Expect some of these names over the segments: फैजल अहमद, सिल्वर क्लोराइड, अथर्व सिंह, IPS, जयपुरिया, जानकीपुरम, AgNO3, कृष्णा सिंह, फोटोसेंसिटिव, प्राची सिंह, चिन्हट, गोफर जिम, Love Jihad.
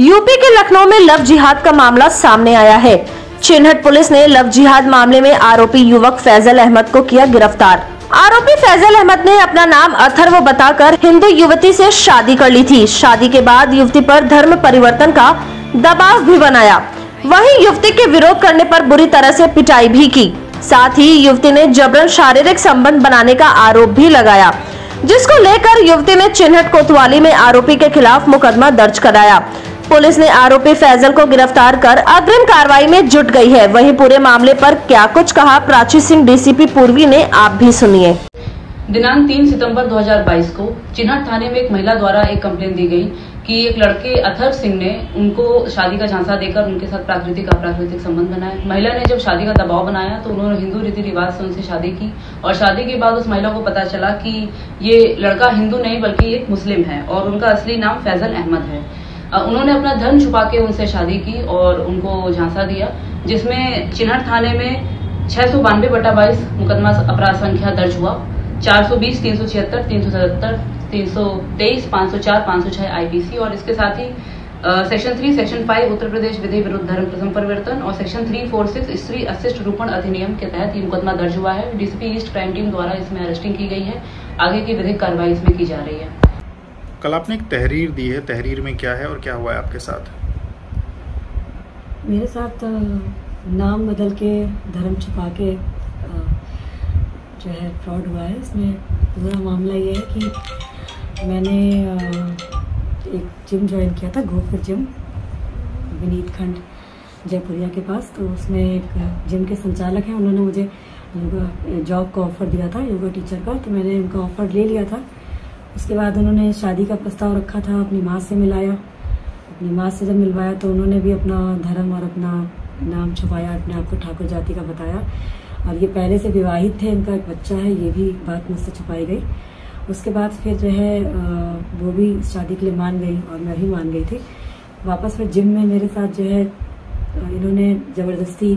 UP के लखनऊ में love जिहाद का मामला सामने आया है। चिन्हट पुलिस ने लव जिहाद मामले में आरोपी युवक फैजल अहमद को किया गिरफ्तार। आरोपी फैजल अहमद ने अपना नाम अथर्व बताकर हिंदू युवती से शादी कर ली थी। शादी के बाद युवती पर धर्म परिवर्तन का दबाव भी बनाया, वहीं युवती के विरोध करने पर बुरी तरह से पिटाई भी की। साथ ही युवती ने जबरन शारीरिक संबंध बनाने का आरोप भी लगाया, जिसको लेकर युवती ने चिन्हट कोतवाली में आरोपी के खिलाफ मुकदमा दर्ज कराया। पुलिस ने आरोपी फैजल को गिरफ्तार कर अग्रिम कार्रवाई में जुट गई है। वहीं पूरे मामले पर क्या कुछ कहा प्राची सिंह डीसीपी पूर्वी ने, आप भी सुनिए। दिनांक 3 सितंबर 2022 को चिन्हट थाने में एक महिला द्वारा एक कंप्लेंट दी गई कि एक लड़के अथर्व सिंह ने उनको शादी का झांसा देकर उनके साथ प्राकृतिक अप्राकृतिक संबंध बनाया। महिला ने जब शादी का दबाव बनाया तो उन्होंने हिंदू रीति रिवाज से उनसे शादी की और शादी के बाद उस महिला को पता चला कि ये लड़का हिंदू नहीं बल्कि एक मुस्लिम है और उनका असली नाम फैजल अहमद है। उन्होंने अपना धन छुपा के उनसे शादी की और उनको झांसा दिया, जिसमें चिन्हट थाने में 692/22 मुकदमा अपराध संख्या दर्ज हुआ। 420, 376, 377, 323, 504, 506 IPC और इसके साथ ही सेक्शन 3, सेक्शन 5 उत्तर प्रदेश विधि विरुद्ध धर्म परिवर्तन और सेक्शन 346 स्त्री अशिष्ट रूपण अधिनियम के तहत ये मुकदमा दर्ज हुआ है। डीसीपी ईस्ट क्राइम टीम द्वारा इसमें अरेस्टिंग की गई है। आगे की विधिक कार्रवाई इसमें की जा रही है। कल आपने एक तहरीर दी है, तहरीर में क्या है और क्या हुआ है आपके साथ? मेरे साथ नाम बदल के धर्म छुपा के जो है फ्रॉड हुआ है। इसमें पूरा मामला ये है कि मैंने एक जिम ज्वाइन किया था, गोफर जिम, विनीत खंड जयपुरिया के पास। तो उसमें एक जिम के संचालक हैं, उन्होंने मुझे योगा जॉब का ऑफ़र दिया था, योगा टीचर का। तो मैंने उनका ऑफ़र ले लिया था। उसके बाद उन्होंने शादी का प्रस्ताव रखा था, अपनी माँ से मिलाया। अपनी माँ से जब मिलवाया तो उन्होंने भी अपना धर्म और अपना नाम छुपाया, अपने आप को ठाकुर जाति का बताया। और ये पहले से विवाहित थे, इनका एक बच्चा है, ये भी बात मुझसे छुपाई गई। उसके बाद फिर जो है वो भी शादी के लिए मान गई और मैं भी मान गई थी। वापस फिर जिम में मेरे साथ जो है इन्होंने ज़बरदस्ती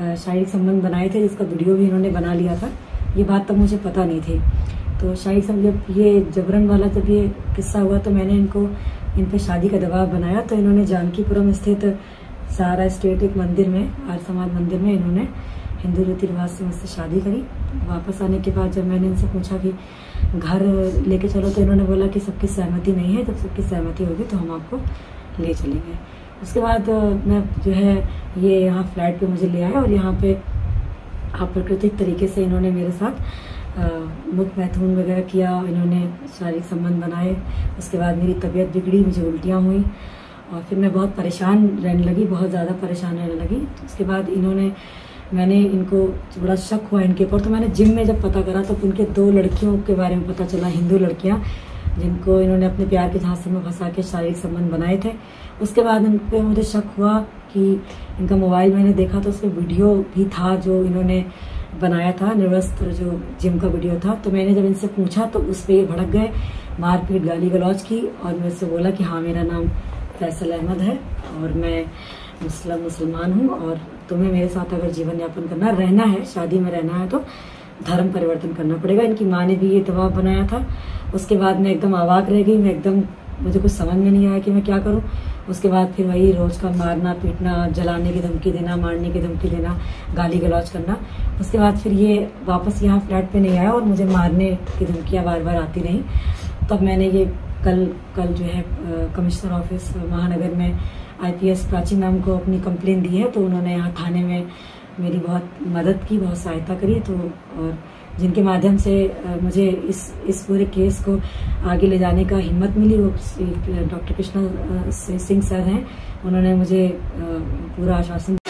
शारीरिक संबंध बनाए थे, जिसका वीडियो भी इन्होंने बना लिया था। ये बात तब मुझे पता नहीं थी। तो शायद जब ये जबरन वाला जब ये किस्सा हुआ तो मैंने इनको इन पर शादी का दबाव बनाया। तो इन्होंने जानकीपुरम स्थित सारा स्टेट एक मंदिर में, आर्य समाज मंदिर में, इन्होंने हिंदू रीति रिवाज से मुझसे शादी करी। वापस आने के बाद जब मैंने इनसे पूछा कि घर लेके चलो तो इन्होंने बोला कि सबकी सहमति नहीं है, जब सबकी सहमति होगी तो हम आपको ले चलेंगे। उसके बाद मैं जो है ये यहाँ फ्लैट पर मुझे ले आया और यहाँ पर अप्राकृतिक तरीके से इन्होंने मेरे साथ मुख मैथुन वगैरह किया, इन्होंने शारीरिक संबंध बनाए। उसके बाद मेरी तबीयत बिगड़ी, मुझे उल्टियाँ हुई और फिर मैं बहुत परेशान रहने लगी, बहुत ज़्यादा परेशान रहने लगी। तो उसके बाद मैंने इनको बड़ा शक हुआ इनके ऊपर। तो मैंने जिम में जब पता करा तो उनके 2 लड़कियों के बारे में पता चला, हिंदू लड़कियाँ, जिनको इन्होंने अपने प्यार के झांसे में फंसा के शारीरिक संबंध बनाए थे। उसके बाद उन पर मुझे शक हुआ कि इनका मोबाइल मैंने देखा तो उसमें वीडियो भी था जो इन्होंने बनाया था, निर्वस्त जो जिम का वीडियो था। तो मैंने जब इनसे पूछा तो उस पर ये भड़क गए, मारपीट गाली गलौज की और मेरे से बोला कि हाँ मेरा नाम फैजल अहमद है और मैं मुसलमान हूँ और तुम्हें मेरे साथ अगर जीवन यापन करना रहना है, शादी में रहना है तो धर्म परिवर्तन करना पड़ेगा। इनकी माँ ने भी ये दबाव बनाया था। उसके बाद मैं एकदम अवाक रह गई, मैं एकदम मुझे कुछ समझ में नहीं आया कि मैं क्या करूं। उसके बाद फिर वही रोज का मारना पीटना, जलाने की धमकी देना, मारने की धमकी देना, गाली गलौज करना। उसके बाद फिर ये वापस यहाँ फ्लैट पे नहीं आया और मुझे मारने की धमकियाँ बार बार आती रहीं। तब तो मैंने ये कल जो है कमिश्नर ऑफिस महानगर में IPS प्राची मैम को अपनी कंप्लेन दी है। तो उन्होंने यहाँ थाने में मेरी बहुत मदद की, बहुत सहायता करी। तो और जिनके माध्यम से मुझे इस पूरे केस को आगे ले जाने का हिम्मत मिली, वो डॉक्टर कृष्णा सिंह सर हैं। उन्होंने मुझे पूरा आश्वासन